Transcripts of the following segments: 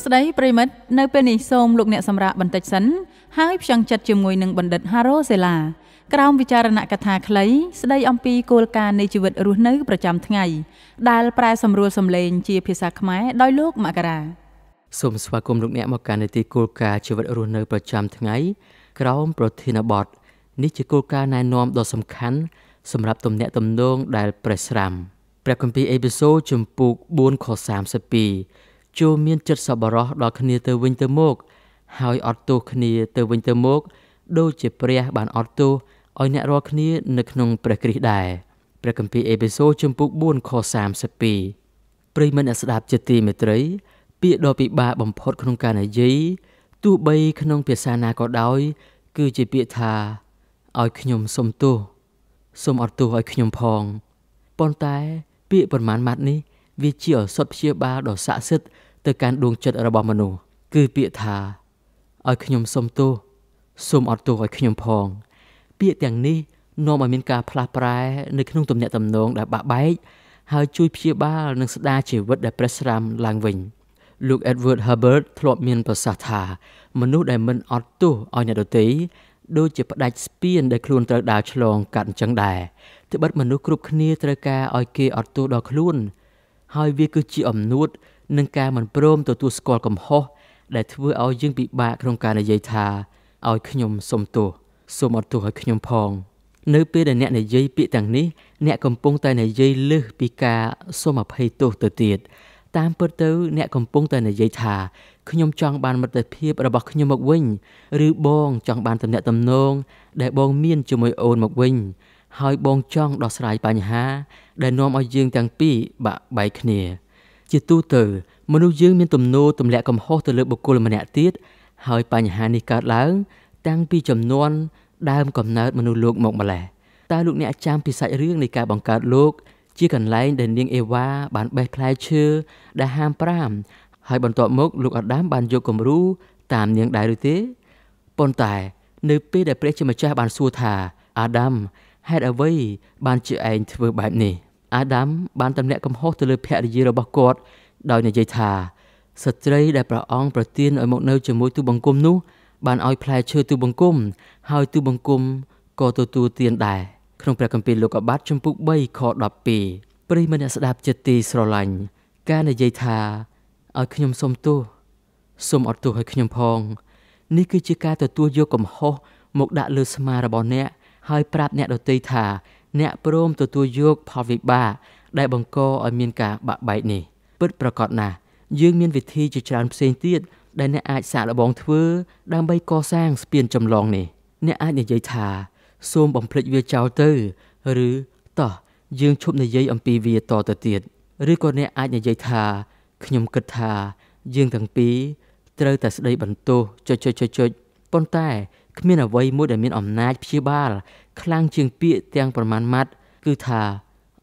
សួស្តីប្រិមិត្តនៅពេលនេះសូមលោកអ្នកសម្រាប់បន្តិចសិន ចូលមានចិត្តសប្បុរសដល់គ្នាទៅវិញទៅមក វា ជា អសត់ ព្យាបាល ដ៏ ស័ក្តិសិទ្ធិ ទៅ កាន់ ដួង ចិត្ត របស់ មនុស្ស គឺ ពាក្យ ថា ឲ្យ ខ្ញុំ សុំ ទោស សុំ អត់ ទោស ឲ្យ ខ្ញុំ ផង ពាក្យ ទាំង នេះ នាំ ឲ្យ មាន ការ ផ្លាស់ ប្រែ នៅ ក្នុង ទំនាក់ ទំនង ដែល បាក់ បែក ហើយ ជួយ ព្យាបាល និង ស្ដារ ជីវិត ដែល ព្រះ ស្រាំ ឡើង វិញ លោក Edward Herbert ធ្លាប់ មាន ប្រសាសន៍ ថា មនុស្ស ដែល មិន អត់ ទោស ឲ្យ អ្នក ដទៃ ដូច ជា ផ្ដាច់ ស្ពាន ដែល ខ្លួន ត្រូវ ដើរ ឆ្លង កាត់ អញ្ចឹង ដែរ ត្បិត មនុស្ស គ្រប់ គ្នា ត្រូវ ការ ឲ្យ គេ អត់ ទោស ដល់ ខ្លួន ហើយវាគឺជាអំណួតនឹងការមិនព្រមទទួលស្គាល់កំហុសដែលធ្វើឲ្យយើងពិបាកក្នុងការនិយាយថាឲ្យខ្ញុំសុំទោស ហើយបងចង់ដោះស្រាយបញ្ហាដែលនាំឲ្យយើងទាំងពីរបាក់បែកគ្នាជាទូទៅមនុស្សយើងមានទំនោរទម្លាក់កំហុសទៅលើបុគ្គលម្នាក់ទៀតហើយបញ្ហានេះកើតឡើងតាំងពីចំនួនដើមកំណើតមនុស្សលោកមក អាដាម ហេតុអ្វីបានជាឯងធ្វើបែបនេះ អាដាម បានទម្លាក់កំហុសទៅលើភរិយារបស់គាត់ ដោយនិយាយថា ស្ត្រីដែលព្រះអង្គប្រទានឲ្យមកនៅជាមួយទូបង្គំនោះ បានឲ្យផ្លែឈើទូបង្គំ ហើយទូបង្គំក៏ទទួលទានដែរ ក្នុងព្រះគម្ពីរលោកុត្តរជំពូក 3 ខ 12 ប្រិយមិត្តអ្នកស្ដាប់ជាទីស្រឡាញ់ ការនិយាយថា ឲ្យខ្ញុំសុំទោស សុំអត់ទោសឲ្យខ្ញុំផង នេះគឺជាការទទួលយកកំហុសមកដាក់លើស្មារបស់អ្នក ហើយប្រាប់អ្នកដទៃថាអ្នកព្រមទទួលយកផលវិបាកដែលបង្កឲ្យមានការបាក់បែកនេះពិតប្រាកដណាស់យើងមានវិធីជាច្រើនផ្សេងទៀតដែលអ្នកអាចសាកល្បងធ្វើដើម្បីកសាងស្ពានចម្លងនេះអ្នកអាចនិយាយថាសូមបំភ្លេចវាចោលទៅឬតោះយើងឈប់និយាយអំពីវាតទៅទៀតឬក៏អ្នកអាចនិយាយថាខ្ញុំគិតថាយើងទាំងពីរត្រូវតែស្ដីបន្ទោសចុចៗៗៗ ប៉ុន្តែគ្មានអ្វីមួយដែលមានអំណាចព្យាបាលខ្លាំងជាងពាក្យទាំងប្រមាណម៉ាត់គឺថា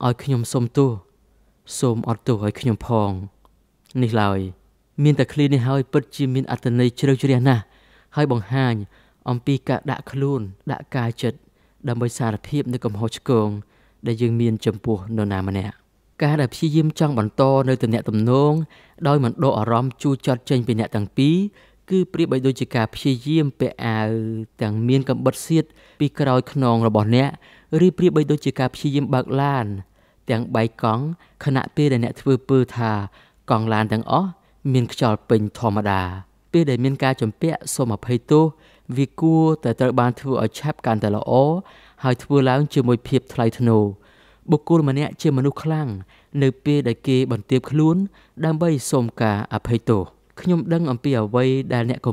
ឲ្យខ្ញុំសុំទោស គឺប្រៀបបីដូចជាការព្យាយាមពាក់អាវទាំងមានកំបិតសៀតពីក្រោយខ្នងរបស់អ្នក ខ្ញុំដឹងអំពីអ្វីដែលអ្នកក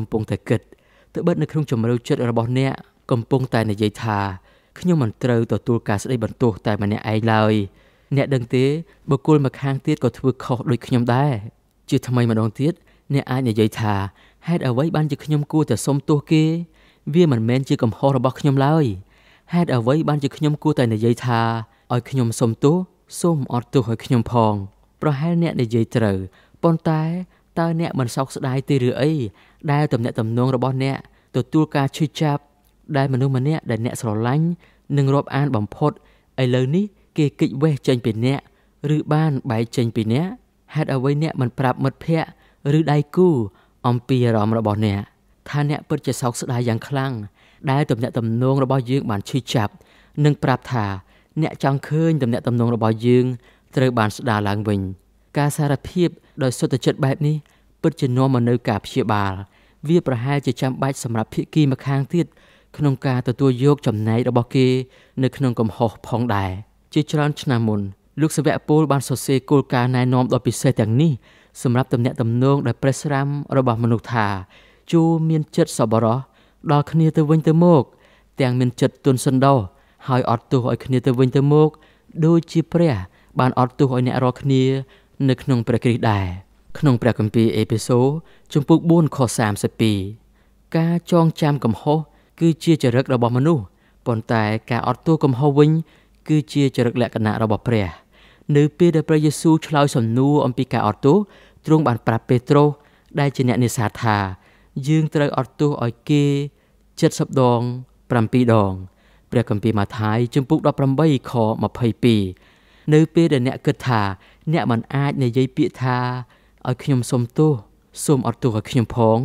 ំពុងតែគិត តើអ្នកមិនសោកស្ដាយទេឬអីដែលទំនាក់ទំនងរបស់អ្នកទទួលការឈឺចាប់ដែលមនុស្សម្នាក់ដែលអ្នកស្រឡាញ់និងរាប់អានបំផុតឥឡូវនេះគេគេចវេះចេញពីអ្នកឬបានបែកចេញពីអ្នកហេតុអ្វីអ្នកមិនប្រាប់មិត្តភ័ក្តិ ឬដៃគូអំពីអារម្មណ៍របស់អ្នកថាអ្នកពិតជាសោកស្ដាយយ៉ាងខ្លាំងដែលទំនាក់ទំនងរបស់យើងបានឈឺចាប់និងប្រាប់ថាអ្នកចង់ឃើញទំនាក់ទំនងរបស់យើងត្រូវបានស្ដារឡើងវិញការសារភាពដោយសុទ្ធចិត្តបែបនេះពិតជានាំមកនូវការព្យាបាលវាប្រហែលជាចាំបាច់សម្រាប់ភាគីម្ខាងទៀតក្នុងការទទួលយកចំណែករបស់គេនៅក្នុងកំហុសផងដែរជាច្រើនឆ្នាំមុនលោកសាវកពលបានសរសេរគោលការណ៍ណែនាំដ៏ពិសេសទាំងនេះសម្រាប់ទំនាក់ទំនងដែលប្រេះស្រាំរបស់មនុស្សថាជួមានចិត្តសប្បុរសដល់គ្នាទៅវិញទៅមកទាំងមានចិត្តទន់សណ្ដោសហើយអត់ទោសឲ្យគ្នាទៅវិញទៅមកដូចជាព្រះបានអត់ទោសឲ្យអ្នករាល់គ្នានៅក្នុងព្រះគ្រីស្ទដែរក្នុងព្រះគម្ពីរអេភេសូជំពូក4ខ32ការចងចាំកំហុសគឺជាចរិតរបស់មនុស្សប៉ុន្តែការអត់ទោសកំហុសវិញគឺជាចរិតលក្ខណៈរបស់ព្រះនៅពេលដែលព្រះយេស៊ូវឆ្លើយសំណួរអំពីការអត់ទោសទ្រង់បានប្រាប់ពេត្រុសដែលជាអ្នកនេសាទថាយើងត្រូវអត់ទោសឲ្យគេ70ដង7ដងព្រះគម្ពីរម៉ាថាយជំពូក18ខ22នៅពេលដែលអ្នកគិតថាអ្នកមិនអាចនិយាយពាក្យថាឲ្យខ្ញុំសុំទោសសូមអត់ទោសឲ្យខ្ញុំផង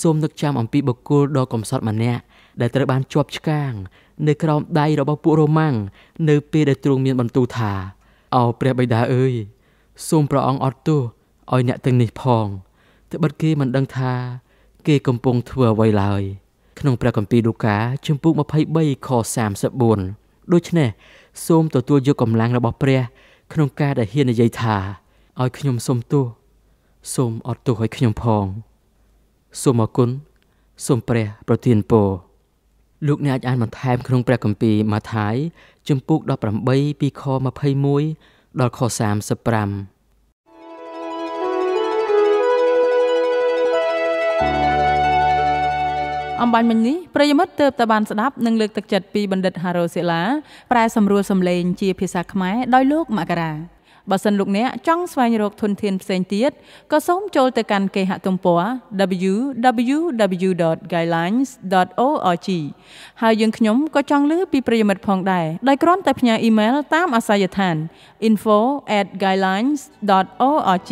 សូមនឹកចាំអំពីបុគ្គលដ៏កំសត់ម្នាក់ដែលត្រូវបានជាប់ឆ្កាងនៅក្រោមដៃរបស់ពួករ៉ូម៉ាំងនៅពេលដែលទ្រង់មានបន្ទូលថាអោព្រះបិតាអើយសូមព្រះអង្គអត់ទោសឲ្យអ្នកទាំងនេះផងតែបិទគេមិនដឹងថាគេកំពុងធ្វើអ្វីឡើយក្នុងព្រះគម្ពីរលូកាជំពូក23ខ34ដូច្នេះសូមទទួលយកកម្លាំងរបស់ព្រះក្នុងការដែលហ៊ាននិយាយថាឲ្យខ្ញុំសុំទោសសូមអត់ទោសឲ្យខ្ញុំផងសូមអរគុណសូមព្រះប្រទានពរលោកអ្នកអាចអានបន្ថែមក្នុងព្រះគម្ពីរម៉ាថាយជំពូក18ពីខ21ដល់ខ35អំបញ្ញមិញនេះប្រិយមិត្តទើបតែបានស្ដាប់និងលើកទឹកចិត្តពីបណ្ឌិត Haro Sela ប្រែសម្រួលសំឡេងជាភាសាខ្មែរដោយលោកមករាបើសិនលោកអ្នកចង់ស្វែងរកធនធានផ្សេងទៀតក៏សូមចូលទៅកាន់គេហទំព័រ www.guidelines.org ហើយយើងខ្ញុំក៏ចង់លើពីប្រិយមិត្តផងដែរដោយគ្រាន់តែផ្ញើអ៊ីមែលតាមអាសយដ្ឋាន info@guidelines.org